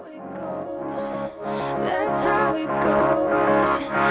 how it goes. That's how it goes.